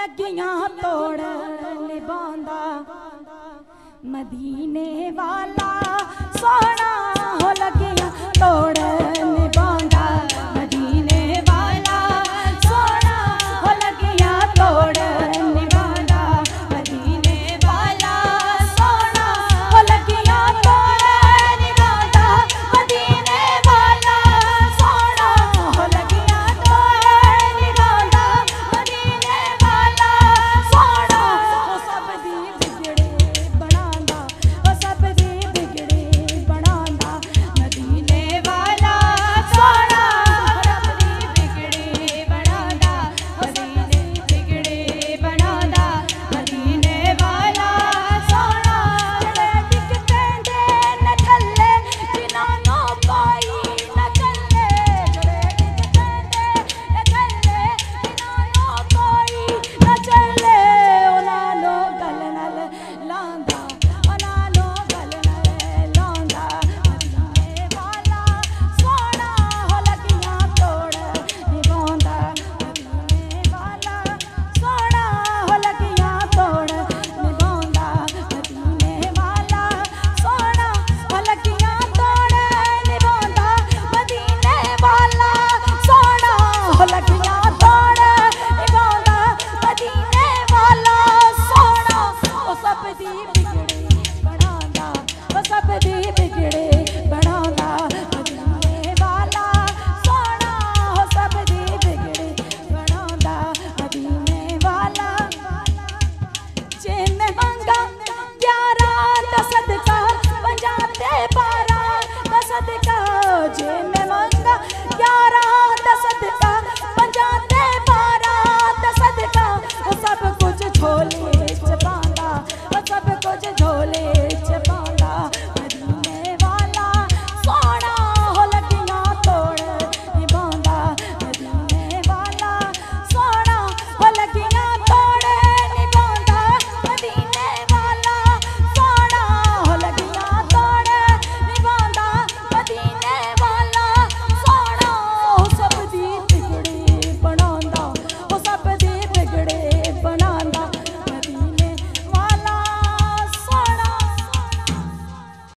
लगियां तोड़ निभांदा मदीने वाला सोहना हो लगियां तोड़।